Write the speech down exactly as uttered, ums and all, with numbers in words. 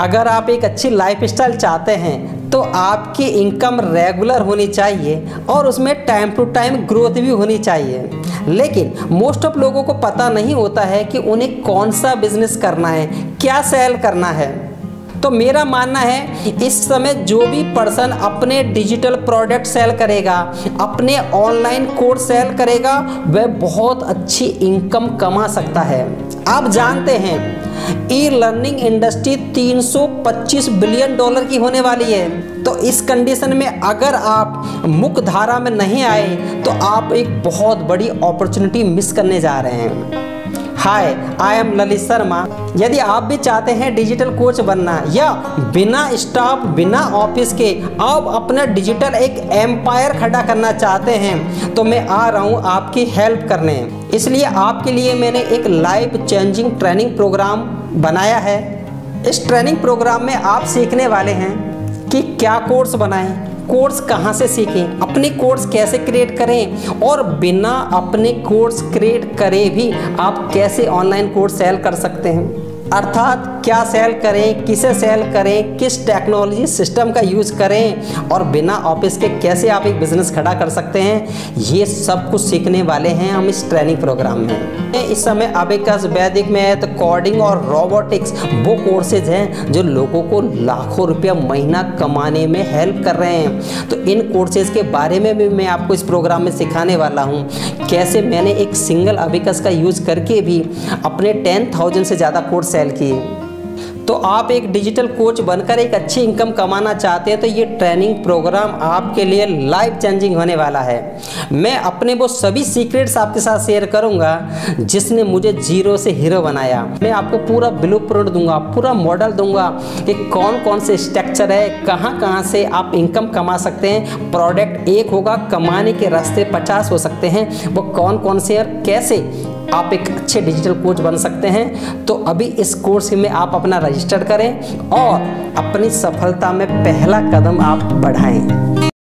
अगर आप एक अच्छी लाइफस्टाइल चाहते हैं तो आपकी इनकम रेगुलर होनी चाहिए और उसमें टाइम टू टाइम ग्रोथ भी होनी चाहिए। लेकिन मोस्ट ऑफ लोगों को पता नहीं होता है कि उन्हें कौन सा बिजनेस करना है, क्या सेल करना है। तो मेरा मानना है इस समय जो भी पर्सन अपने डिजिटल प्रोडक्ट सेल करेगा, अपने ऑनलाइन कोर्स सेल करेगा, वह बहुत अच्छी इनकम कमा सकता है। आप जानते हैं ई लर्निंग इंडस्ट्री तीन सौ पच्चीस बिलियन डॉलर की होने वाली है। तो इस कंडीशन में अगर आप मुख्य धारा में नहीं आए तो आप एक बहुत बड़ी अपॉर्चुनिटी मिस करने जा रहे हैं। Hi, I am Lalit Sharma. यदि आप भी चाहते हैं डिजिटल कोच बनना या बिना स्टाफ, बिना ऑफिस के आप अपना डिजिटल एक एम्पायर खड़ा करना चाहते हैं, तो मैं आ रहा हूँ आपकी हेल्प करने। इसलिए आपके लिए मैंने एक लाइफ चेंजिंग ट्रेनिंग प्रोग्राम बनाया है। इस ट्रेनिंग प्रोग्राम में आप सीखने वाले हैं कि क्या कोर्स बनाएं, कोर्स कहाँ से सीखें, अपने कोर्स कैसे क्रिएट करें और बिना अपने कोर्स क्रिएट करे भी आप कैसे ऑनलाइन कोर्स सेल कर सकते हैं। अर्थात क्या सेल करें, किसे सेल करें, किस टेक्नोलॉजी सिस्टम का यूज़ करें और बिना ऑफिस के कैसे आप एक बिज़नेस खड़ा कर सकते हैं, ये सब कुछ सीखने वाले हैं हम इस ट्रेनिंग प्रोग्राम में। इस समय अबेकस, वैदिक मैथ, कोडिंग और रोबोटिक्स वो कोर्सेज हैं जो लोगों को लाखों रुपया महीना कमाने में हेल्प कर रहे हैं। तो इन कोर्सेज के बारे में भी मैं आपको इस प्रोग्राम में सिखाने वाला हूँ, कैसे मैंने एक सिंगल अबेकस का यूज़ करके भी अपने टेन थाउजेंड से ज़्यादा कोर्स सेल किए। तो आप एक डिजिटल कोच बनकर एक अच्छी इनकम कमाना चाहते हैं तो ये ट्रेनिंग प्रोग्राम आपके लिए लाइफ चेंजिंग होने वाला है। मैं अपने वो सभी सीक्रेट्स आपके साथ शेयर करूंगा जिसने मुझे जीरो से हीरो बनाया। मैं आपको पूरा ब्लूप्रिंट दूंगा, पूरा मॉडल दूंगा कि कौन कौन से स्ट्रक्चर है, कहाँ कहाँ से आप इनकम कमा सकते हैं, प्रोडक्ट एक होगा, कमाने के रास्ते पचास हो सकते हैं, वो कौन कौन से और कैसे आप एक अच्छे डिजिटल कोच बन सकते हैं। तो अभी इस कोर्स में आप अपना रजिस्टर करें और अपनी सफलता में पहला कदम आप बढ़ाएं।